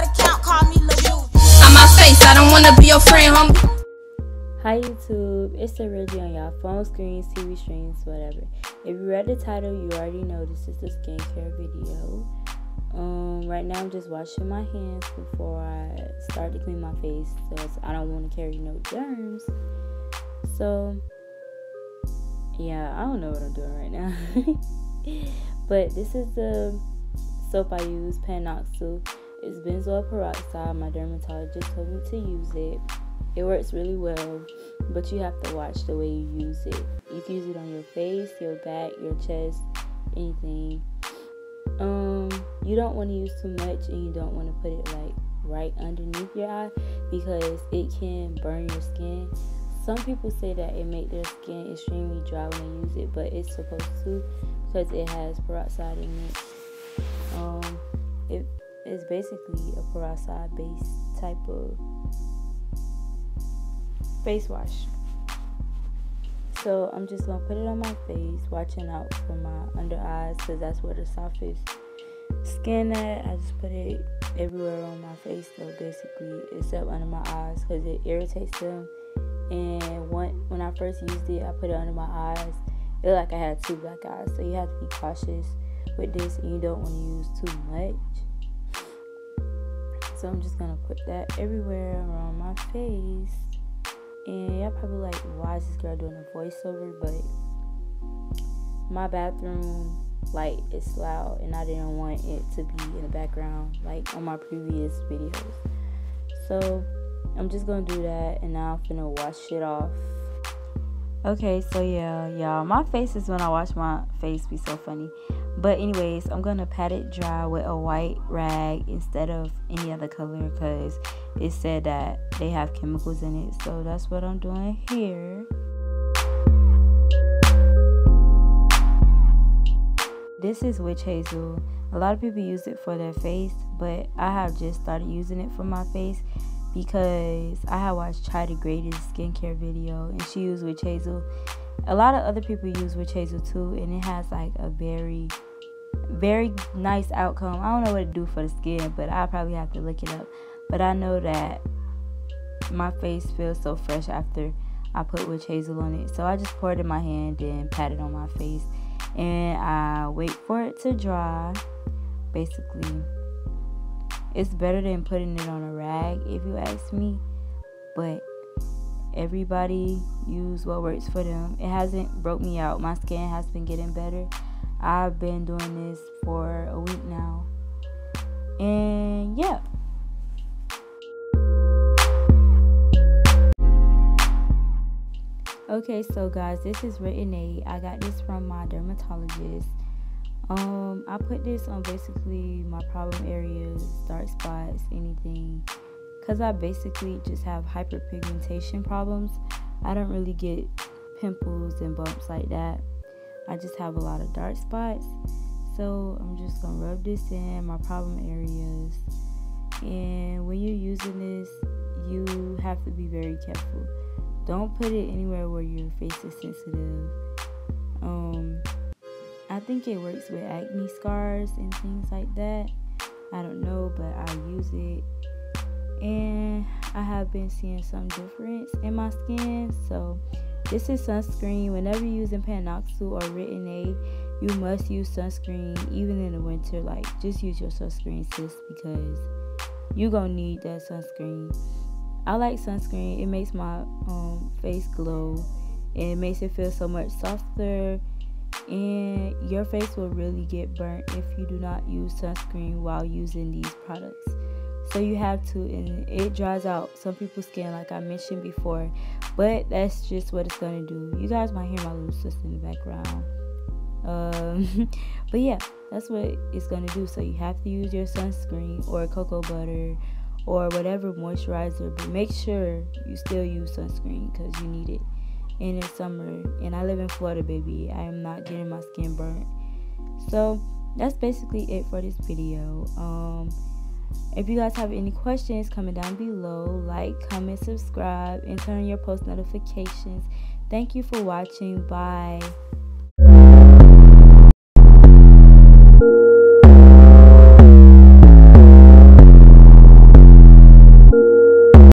love to count, call me Lil Juju. On my face, I don't wanna be your friend, homie. Hi YouTube, it's the Reggie on y'all phone screens, TV streams, whatever. If you read the title, you already know this is the skincare video. Right now I'm just washing my hands before I start to clean my face because I don't want to carry no germs. So yeah, I don't know what I'm doing right now. But this is the soap I use, Panoxyl. It's benzoyl peroxide. My dermatologist told me to use it. It works really well, but you have to watch the way you use it. You can use it on your face, your back, your chest, anything. You don't want to use too much, and you don't want to put it like right underneath your eye because it can burn your skin. Some people say that it makes their skin extremely dry when they use it, but it's supposed to because it has peroxide in it. It's basically a peroxide based type of face wash. So I'm just gonna put it on my face, watching out for my under eyes because that's where the softest skin at. I just put it everywhere on my face though, basically, except under my eyes because it irritates them. And when I first used it, I put it under my eyes. It looked like I had two black eyes, so you have to be cautious with this, and you don't want to use too much. So I'm just gonna put that everywhere around my face. And y'all probably like, why is this girl doing a voiceover? But my bathroom light is loud, and I didn't want it to be in the background like on my previous videos. So I'm just gonna do that, and now I'm finna wash it off. Okay, so yeah, y'all, my face is when I wash my face be so funny. But anyways, I'm gonna pat it dry with a white rag instead of any other color because it said that they have chemicals in it, so that's what I'm doing here. This is Witch Hazel. A lot of people use it for their face, but I have just started using it for my face because I had watched Chai Degraded's skincare video, and she used Witch Hazel. A lot of other people use Witch Hazel too, and it has like a very, very nice outcome. I don't know what to do for the skin, but I probably have to look it up. But I know that my face feels so fresh after I put Witch Hazel on it. So I just poured it in my hand and pat it on my face, and I wait for it to dry. Basically, it's better than putting it on a rag, if you ask me. But everybody use what works for them. It hasn't broke me out. My skin has been getting better. I've been doing this for a week now, and yeah. Okay, so guys, this is Retin A. I got this from my dermatologist. I put this on basically my problem areas, dark spots, anything, because I basically just have hyperpigmentation problems. I don't really get pimples and bumps like that. I just have a lot of dark spots. So I'm just gonna rub this in my problem areas. And when you're using this, you have to be very careful. Don't put it anywhere where your face is sensitive. I think it works with acne scars and things like that. I don't know, but I use it, and I have been seeing some difference in my skin. So this is sunscreen. Whenever you're using Panoxyl or Retin A, you must use sunscreen even in the winter. Like, just use your sunscreen, sis, because you're gonna need that sunscreen. I like sunscreen. It makes my face glow, and it makes it feel so much softer, and your face will really get burnt if you do not use sunscreen while using these products. So you have to, and it dries out some people's skin like I mentioned before, but that's just what it's gonna do. You guys might hear my little sister in the background, but yeah, that's what it's gonna do. So you have to use your sunscreen or cocoa butter or whatever moisturizer, but make sure you still use sunscreen because you need it. And it's summer, and I live in Florida, baby. I am not getting my skin burnt. So that's basically it for this video. If you guys have any questions, comment down below. Like, comment, subscribe, and turn on your post notifications. Thank you for watching. Bye.